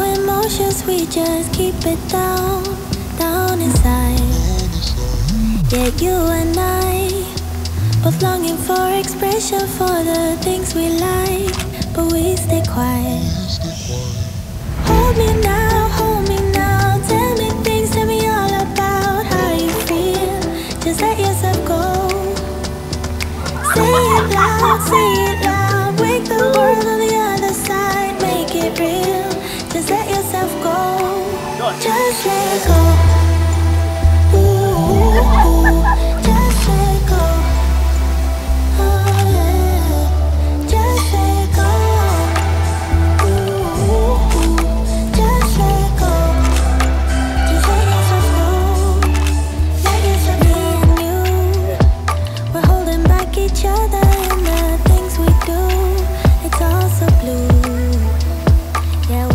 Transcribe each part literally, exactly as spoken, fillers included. no emotions, we just keep it down, down inside. Yeah, you and I both longing for expression for the things we like, but we stay quiet. Hold me now, hold me now, tell me things, tell me all about how you feel. Just let yourself go. Say it loud, say it loud, wake the world on the other side, make it real. Just let yourself go, just let go. Ooh, ooh, ooh. Just let go.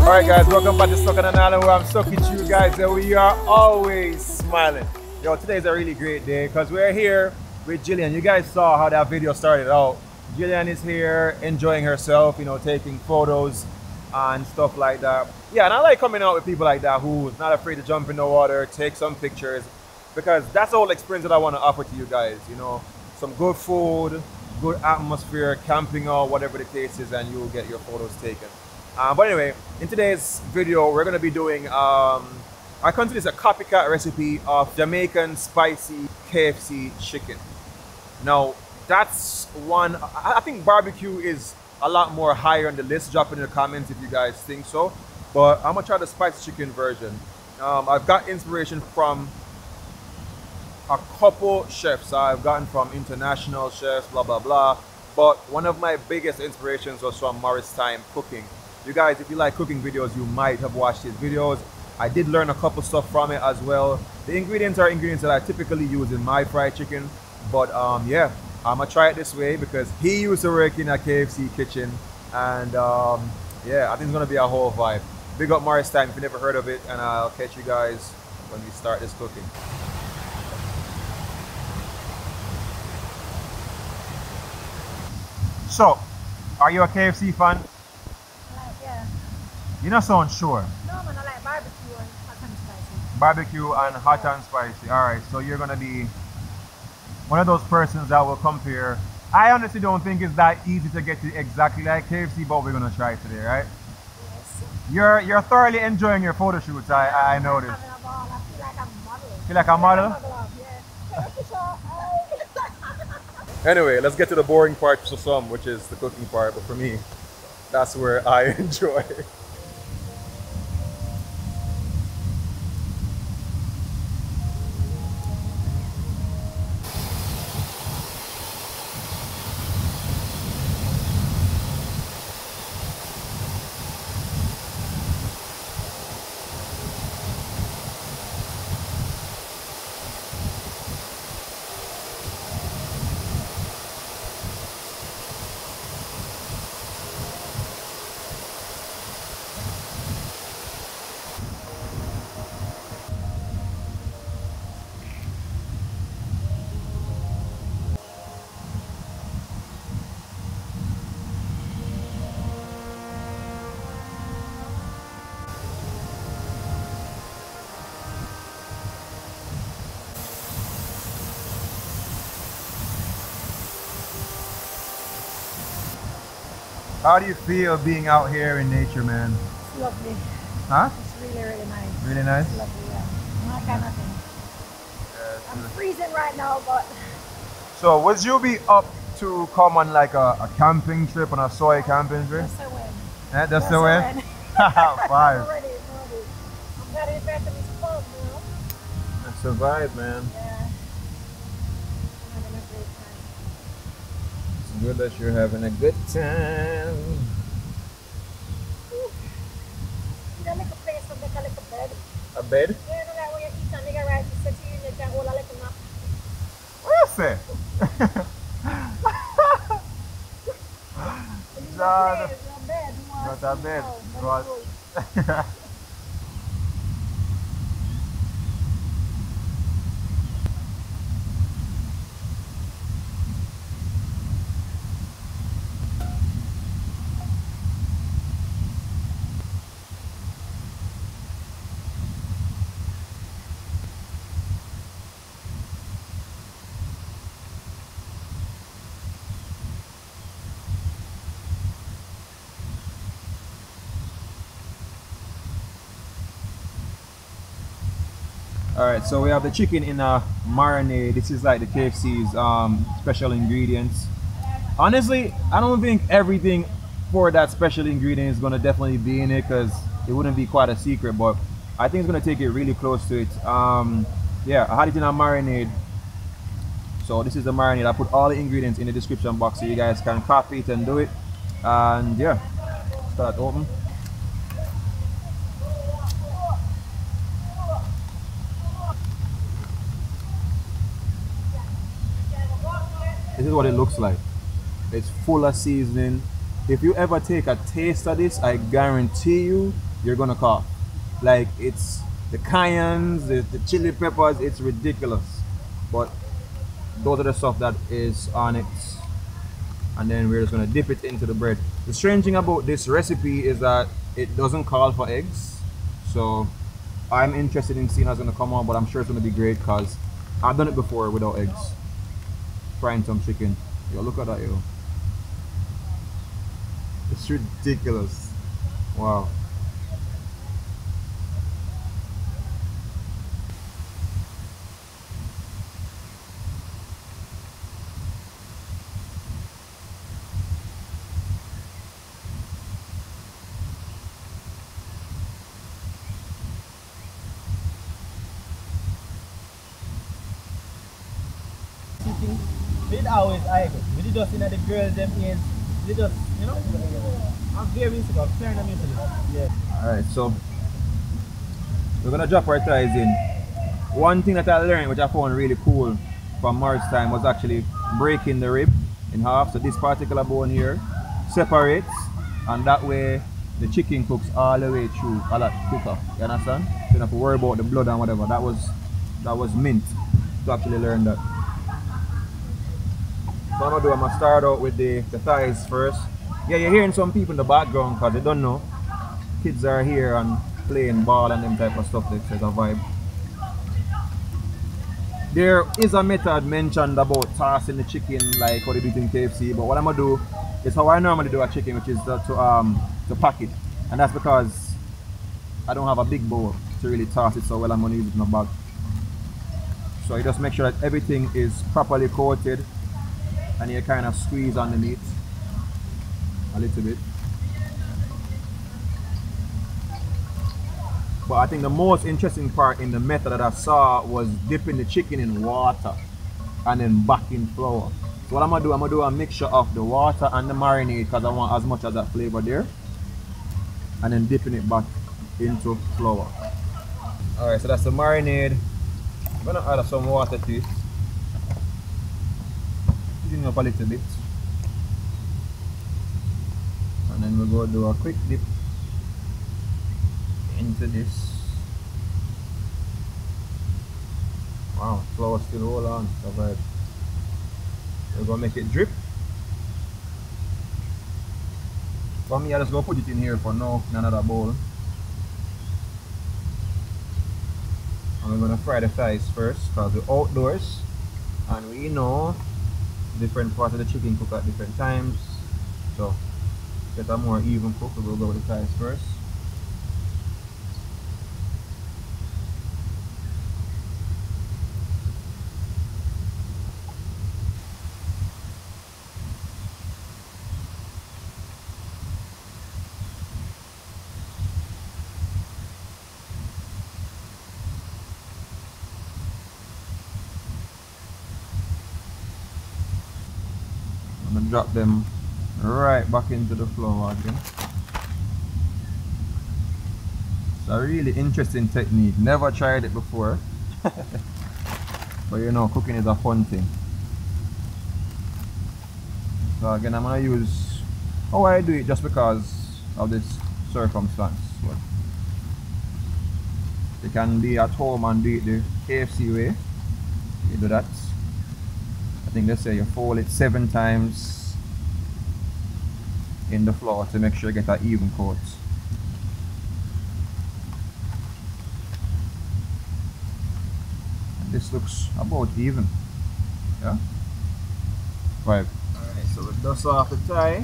Alright guys, welcome back to Sucking on Island, where I'm sucking with you guys and we are always smiling. Yo, today's a really great day because we're here with Jillian. You guys saw how that video started out. Jillian is here enjoying herself, you know, taking photos and stuff like that. Yeah, and I like coming out with people like that who's not afraid to jump in the water, take some pictures, because that's the whole experience that I want to offer to you guys, you know. Some good food, good atmosphere, camping out, whatever the case is, and you'll get your photos taken. Uh, but anyway, in today's video, we're going to be doing, um, I consider this a copycat recipe of Jamaican spicy K F C chicken. Now, that's one, I think barbecue is a lot more higher on the list. Drop in the comments if you guys think so. But I'm going to try the spicy chicken version. Um, I've got inspiration from a couple chefs I've gotten from, international chefs, blah, blah, blah. But one of my biggest inspirations was from Morris Time Cooking. You guys, if you like cooking videos, you might have watched his videos. I did learn a couple stuff from it as well. The ingredients are ingredients that I typically use in my fried chicken. But um, yeah, I'm gonna try it this way because he used to work in a K F C kitchen. And um, yeah, I think it's gonna be a whole vibe. Big up Morris Time if you never heard of it. And I'll catch you guys when we start this cooking. So, are you a K F C fan? You're not so unsure? No, man, I like barbecue and hot and spicy. Barbecue and hot yeah. and spicy. Alright, so you're going to be one of those persons that will compare. I honestly don't think it's that easy to get to exactly like K F C, but we're going to try today, right? Yes. You're you're thoroughly enjoying your photo shoots, I, yeah, I, I noticed. I'm having a ball. I feel like I'm modeling. Feel like a model? Like a model, yeah. Anyway, let's get to the boring part for some, which is the cooking part, but for me, that's where I enjoy. How do you feel being out here in nature, man? It's lovely. Huh? It's really, really nice. Really nice? It's lovely, yeah. Not kind of thing. Yeah, I'm really freezing right now, but... So, would you be up to come on like a, a camping trip, on a soy camping trip? That's the win. Yeah, that's, that's the win? win. Five. I'm ready, I'm ready. I'm glad it's back to be cold, you know? That's the vibe, man. Yeah. I'm having a great time. Good that you're having a good time. You know, like a place to make a little bed. A bed? Yeah, you know, like when you eat and make a rice, you sit here and you can hold a little nap. What you say? Not a bed. Not a bed. Not All right, so we have the chicken in a marinade. This is like the K F C's um, special ingredients. Honestly, I don't think everything for that special ingredient is gonna definitely be in it, because it wouldn't be quite a secret, but I think it's gonna take it really close to it. Um, yeah, I had it in a marinade. So this is the marinade. I put all the ingredients in the description box so you guys can copy it and do it. And yeah, start open. This is what it looks like. It's full of seasoning. If you ever take a taste of this, I guarantee you, you're gonna cough. Like, it's the cayennes, the, the chili peppers, it's ridiculous. But those are the stuff that is on it. And then we're just gonna dip it into the bread. The strange thing about this recipe is that it doesn't call for eggs. So I'm interested in seeing how it's gonna come out, but I'm sure it's gonna be great because I've done it before without eggs. Frying some chicken. Yo, look at that, yo. It's ridiculous. Wow. It always I go. We just in the girls them is they just you know I'm very into it, turn them into this. Yeah. Alright, so we're gonna drop our thighs in. One thing that I learned which I found really cool from Morris Time was actually breaking the rib in half. So this particular bone here separates, and that way the chicken cooks all the way through a lot quicker. You understand? You don't have to worry about the blood and whatever. That was that was mint to actually learn that. So what I'm gonna do, I'm gonna start out with the, the thighs first. Yeah, you're hearing some people in the background because they don't know. Kids are here and playing ball and them type of stuff, that's a vibe. There is a method mentioned about tossing the chicken like how they do it in K F C, but what I'm gonna do is how I normally do a chicken, which is to, to, um, to pack it. And that's because I don't have a big bowl to really toss it so well, I'm gonna use it in a bag. So you just make sure that everything is properly coated, and you kind of squeeze on the meat a little bit. But I think the most interesting part in the method that I saw was dipping the chicken in water and then back in flour. So what I'm gonna do, I'm gonna do a mixture of the water and the marinade because I want as much of that flavor there, and then dipping it back into flour. All right, so that's the marinade. I'm gonna add some water to it. Up a little bit, and then we'll go do a quick dip into this. Wow, flour still all on. Right. We're gonna make it drip. For me, I just go put it in here for now in another bowl, and we're gonna fry the thighs first because we're outdoors, and we know. Different parts of the chicken cook at different times, so get a more even cook. We'll go with the thighs first. Drop them right back into the flour again. It's a really interesting technique. Never tried it before. But you know, cooking is a fun thing. So again, I'm gonna use how I do it just because of this circumstance. But you can be at home and do it the K F C way. You do that. I think they say you fold it seven times in the flour to make sure you get that even coat. And this looks about even. Yeah? Right. Alright, so we dust off the thigh.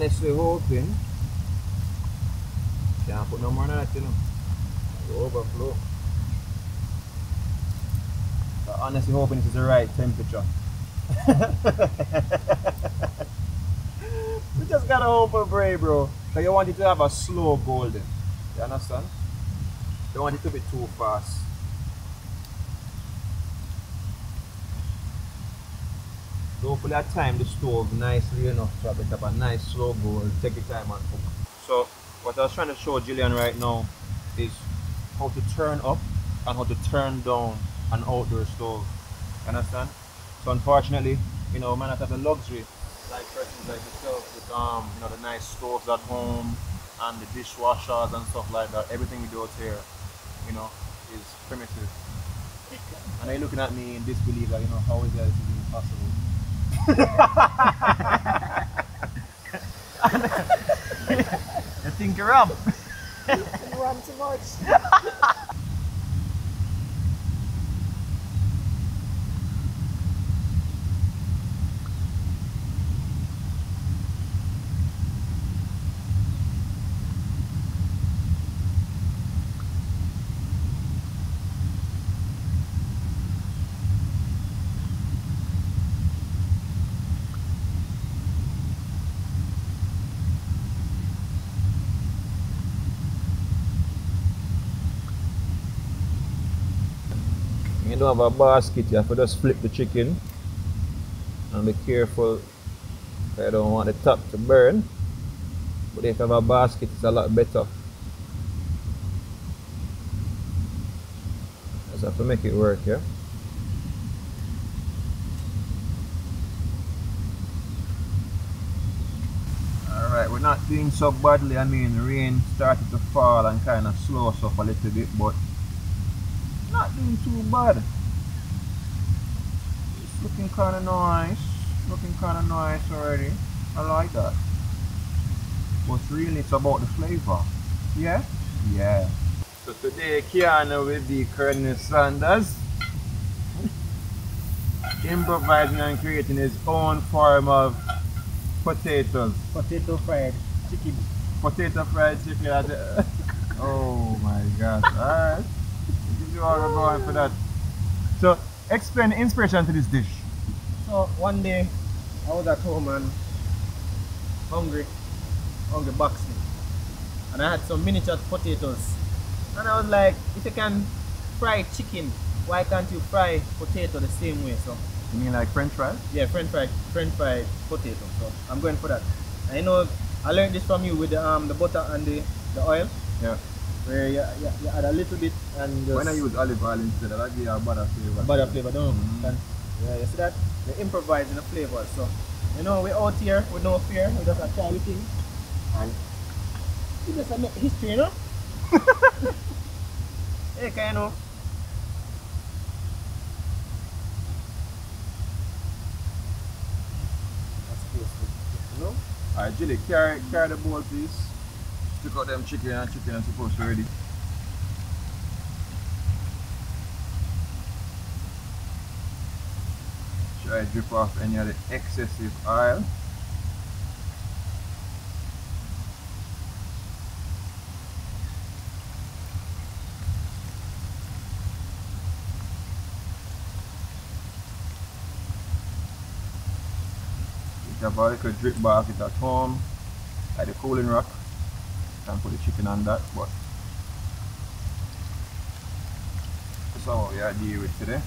unless we open. Can't put no more on that, you know. It'll overflow. But unless we open, this is the right temperature. We just gotta open brave, bro. Because you want it to have a slow golden. You understand? Don't want it to be too fast. Hopefully I time the stove nicely enough so I can have a nice slow boil, take your time and cook. So what I was trying to show Jillian right now is how to turn up and how to turn down an outdoor stove. You understand? So unfortunately, you know, man, I have the luxury like persons like yourself with um, you know, the nice stoves at home and the dishwashers and stuff like that. Everything we do out here, you know, is primitive. And they're looking at me in disbelief, like, you know, how is that this is even possible? You think you're up? You're up too much. You don't have a basket, you have to just flip the chicken and be careful, I don't want the top to burn, but if you have a basket it's a lot better. Just have to make it work, yeah? Alright, we're not doing so badly. I mean, rain started to fall and kind of slow us up a little bit, but not doing too bad. It's looking kind of nice. Looking kind of nice already. I like that. But really, it's about the flavor. Yeah? Yeah. So today, Keanu with the Colonel Sanders, improvising and creating his own form of potatoes. Potato fried chicken. Potato fried chicken. Oh my gosh. Alright. You are going for that. So, explain the inspiration to this dish. So, one day I was at home and hungry, hungry boxing, and I had some miniature potatoes. And I was like, if you can fry chicken, why can't you fry potato the same way? So, you mean like French fries? Yeah, French fried, French fried potato. So, I'm going for that. And you know, I learned this from you with the um the butter and the the oil. Yeah. Where you, you, you add a little bit and just... When I use olive oil instead, I'll give you a butter flavor. Butter flavor, don't you? Mm-hmm. Yeah, you see that? They improvise in the flavor. So, you know, we're out here with no fear. We just try everything. And we just make history, you know? Hey, can you know? That's tasty. You know? Alright, Jilli, carry, carry the bowl, please. Took out them chicken and chicken and supposed to be ready. Should I drip off any of the excessive oil? You have a little drip basket at home, like the cooling rack. And put the chicken on that, but that's all we are dealing with today.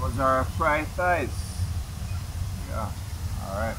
Those are fried thighs. Yeah, alright.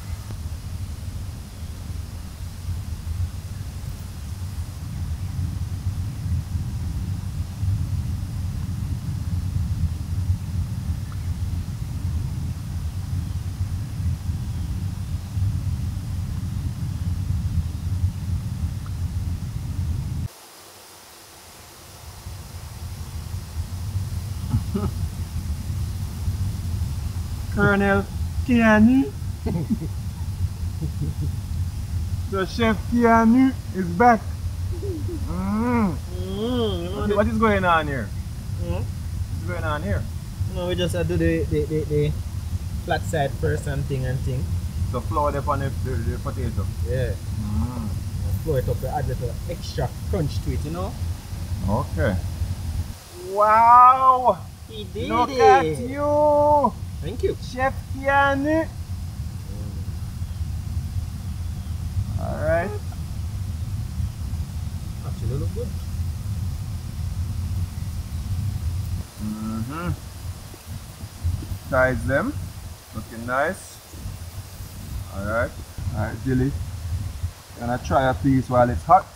Colonel Keanu. The chef Keanu is back. Mm. Mm. What, what is going on here? Mm. What's going on here? No, we just have to do the, the, the flat side first and thing and thing. So flour it on the, the, the potato? Yeah. Mm. Flour it up to add a little extra crunch to it, you know? Okay. Wow! He did Look it! Look at you! Thank you. Chef Keanu! Alright. Actually look good. Mm-hmm. Size them. Looking nice. Alright. Alright, Jilli. Gonna try a piece while it's hot.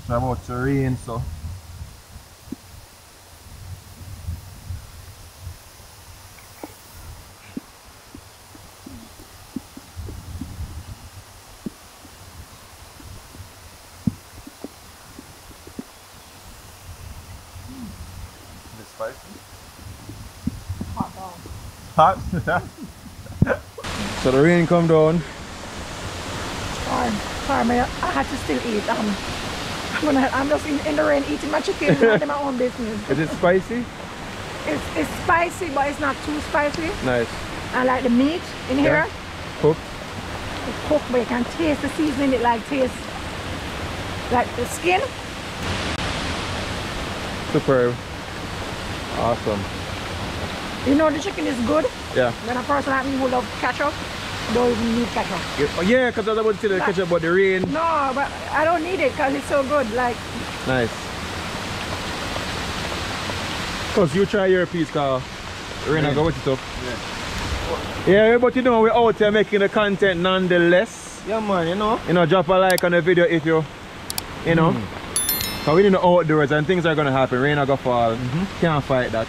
It's about to rain, so. Spicy? Hot dog. Hot? So the rain come down. Sorry, sorry, man. I had to still eat. Um, I'm, gonna, I'm just in, in the rain eating my chicken, minding my own business. Is it spicy? It's, it's spicy, but it's not too spicy. Nice. I like the meat in yeah. here. Cooked? It's cooked, but you can taste the seasoning. It like tastes like the skin. Superb. Awesome. You know the chicken is good. Yeah. Then a person like me who loves ketchup don't even need ketchup. Oh yeah, because I was about to tell the ketchup about the rain. No, but I don't need it because it's so good. Like. Nice. Cause you try your piece, cause rain I go with it up. Yeah. Yeah, but you know we're out here making the content nonetheless. Yeah, man. You know. You know, drop a like on the video if you, you know. Mm. So we need the outdoors and things are gonna happen. Rain are gonna fall. Mm-hmm. Can't fight that.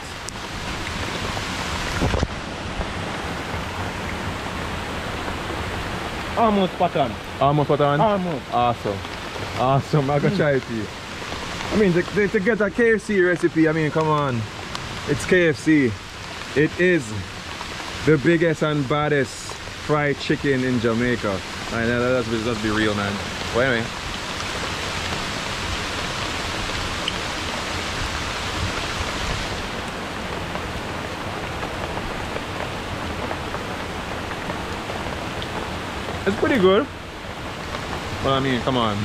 Almost spot on. Almost spot on? Almost. Awesome. Awesome. I'm gonna try it to you. I mean, to, to get a K F C recipe, I mean, come on. It's K F C. It is the biggest and baddest fried chicken in Jamaica. I know that's just be real, man. Wait a minute. It's pretty good. Well, I mean, come on.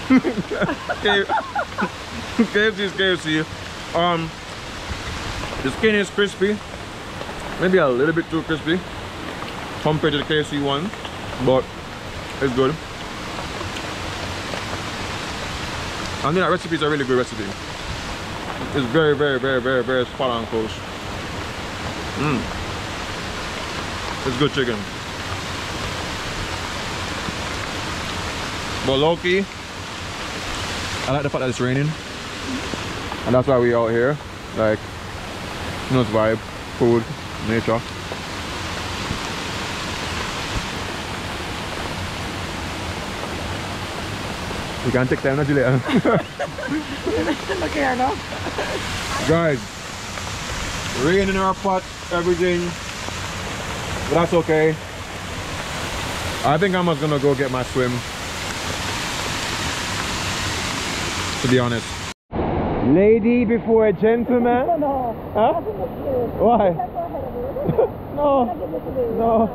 K F C is K F C. Um, the skin is crispy. Maybe a little bit too crispy compared to the K F C one, but it's good. And then that recipe is a really good recipe. It's very, very, very, very, very spot on close. Mm. It's good chicken. But low-key, I like the fact that it's raining, and that's why we out here. Like, you know, it's vibe, food, nature. You can take time, not Julia. Look here, no? Guys, rain in our pot, everything, but that's okay. I think I'm just gonna go get my swim. To be honest. Lady before a gentleman? No, no. Huh? Why? No. No.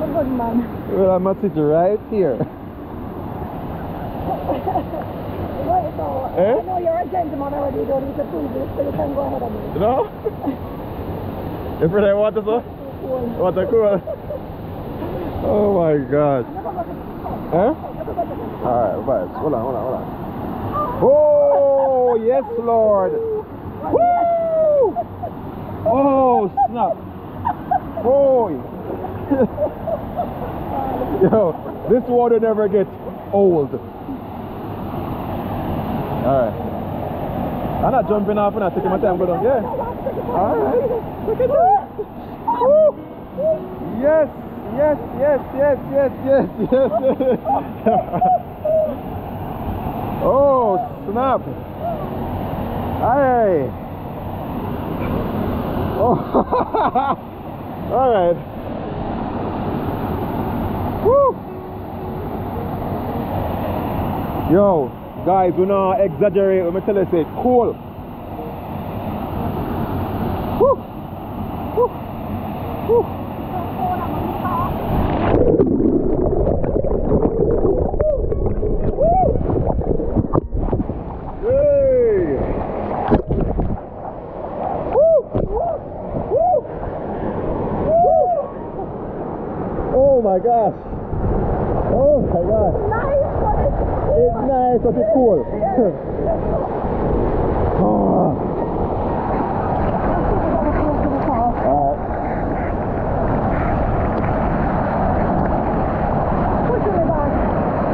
I'm good man. Well, I must sit right here. Eh? I know you're a gentleman already, you don't need to prove this, so you can go ahead and do it. No? You afraid I water so? Water cool. Oh my god. Huh? Alright, vibes. Hold on, hold on, hold on. Oh, yes, Lord. Woo! Oh, snap. Boy. Yo, this water never gets old. Alright. I'm not jumping off and I'm taking my time, but I'm, yeah. Alright. Look at that. Woo! Yes, yes, yes, yes, yes, yes, yes, yes. Oh snap! Hey! Oh, all right. Woo! Yo, guys, we not exaggerate. Let me tell you, say cool. Woo. Woo. Woo. Hey. Woo. Woo. Woo. Oh my gosh. Oh my gosh. It's nice, but it's cool. Alright.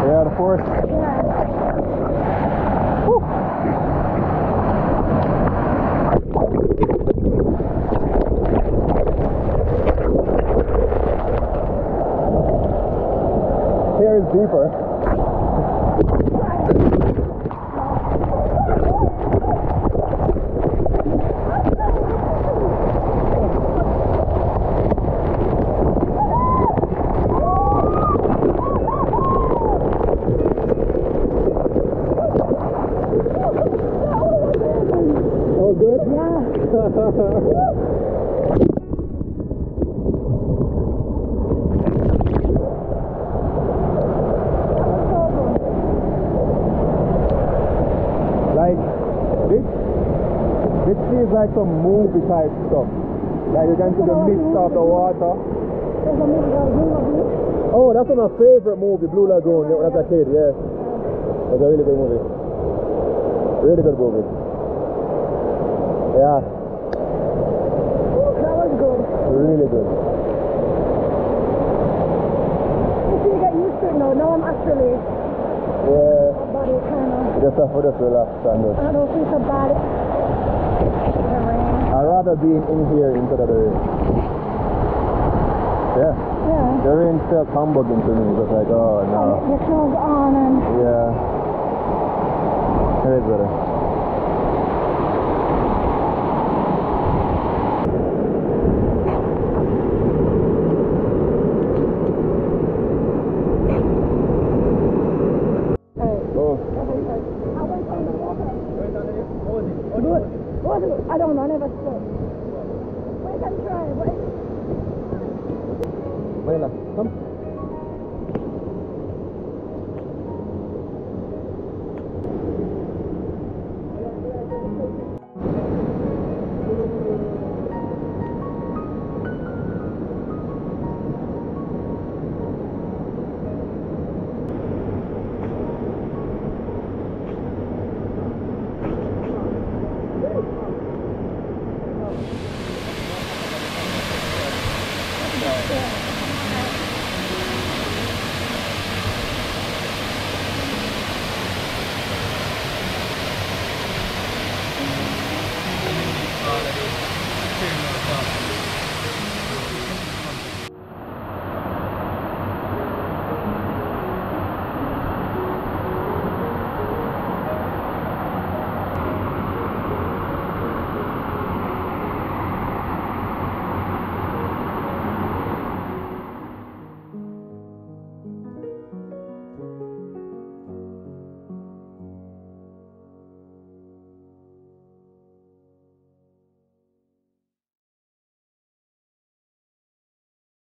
Yeah, the force. Woo. Here is deeper. Like some movie type stuff. Like you can see the mist of the water. Oh, that's one of my favorite movie, Blue Lagoon. When I was a kid, yeah. That's a really good movie. Really good movie. Yeah. That was good. Really good. You see, you get used to it now. Now I'm actually. Yeah. Body kind of. Just have to just relax and just. I don't feel so bad. I'd rather be in here instead of the rain. Yeah. Yeah. The rain felt humbugging to me. Just like, oh no. And your clothes on and. Yeah. It is better. I don't know, I never saw. Wait, I'm trying, wait. Wait, come.